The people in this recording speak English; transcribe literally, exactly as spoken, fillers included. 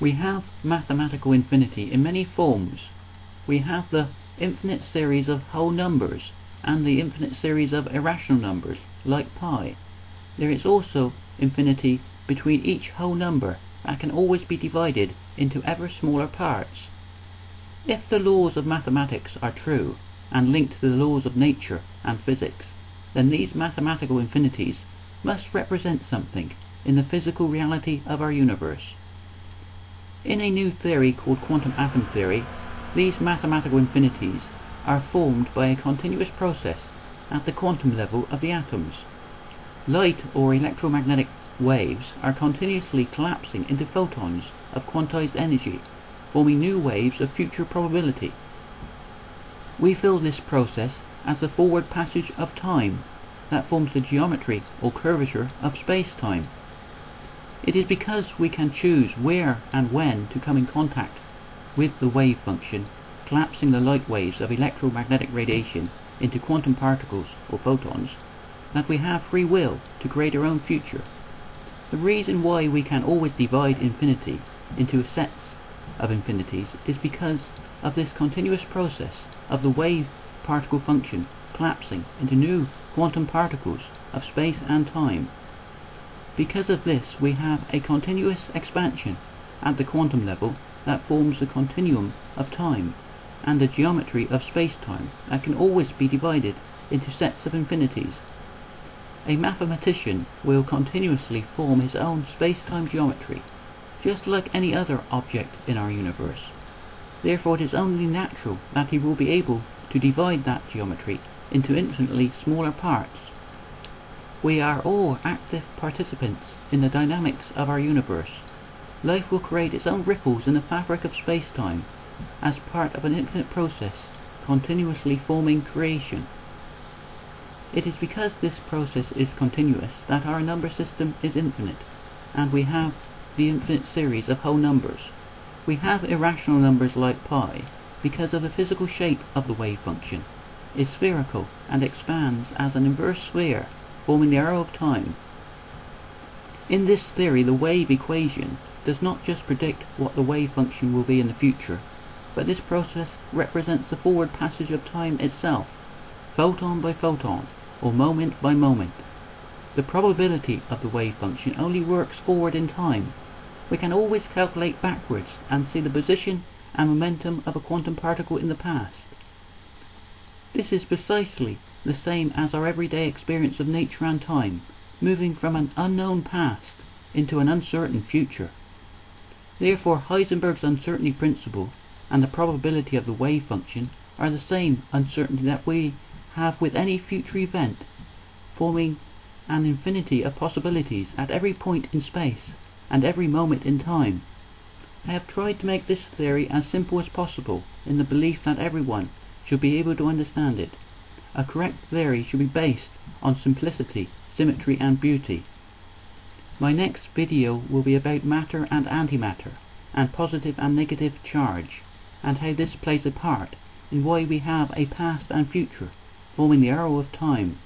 We have mathematical infinity in many forms. We have the infinite series of whole numbers and the infinite series of irrational numbers, like pi. There is also infinity between each whole number that can always be divided into ever smaller parts. If the laws of mathematics are true and linked to the laws of nature and physics, then these mathematical infinities must represent something in the physical reality of our universe. In a new theory called quantum atom theory, these mathematical infinities are formed by a continuous process at the quantum level of the atoms. Light or electromagnetic waves are continuously collapsing into photons of quantized energy, forming new waves of future probability. We feel this process as the forward passage of time that forms the geometry or curvature of space-time. It is because we can choose where and when to come in contact with the wave function, collapsing the light waves of electromagnetic radiation into quantum particles or photons, that we have free will to create our own future. The reason why we can always divide infinity into sets of infinities is because of this continuous process of the wave particle function collapsing into new quantum particles of space and time. Because of this, we have a continuous expansion at the quantum level that forms the continuum of time and the geometry of space-time that can always be divided into sets of infinities. A mathematician will continuously form his own space-time geometry, just like any other object in our universe. Therefore, it is only natural that he will be able to divide that geometry into infinitely smaller parts. We are all active participants in the dynamics of our universe. Life will create its own ripples in the fabric of space-time as part of an infinite process continuously forming creation. It is because this process is continuous that our number system is infinite, and we have the infinite series of whole numbers. We have irrational numbers like pi because of the physical shape of the wave function. It is spherical and expands as an inverse sphere, forming the arrow of time. In this theory, the wave equation does not just predict what the wave function will be in the future, but this process represents the forward passage of time itself, photon by photon, or moment by moment. The probability of the wave function only works forward in time. We can always calculate backwards and see the position and momentum of a quantum particle in the past. This is precisely the same as our everyday experience of nature and time, moving from an unknown past into an uncertain future. Therefore, Heisenberg's uncertainty principle and the probability of the wave function are the same uncertainty that we have with any future event, forming an infinity of possibilities at every point in space and every moment in time. I have tried to make this theory as simple as possible in the belief that everyone should be able to understand it. A correct theory should be based on simplicity, symmetry and beauty. My next video will be about matter and antimatter, and positive and negative charge, and how this plays a part in why we have a past and future, forming the arrow of time.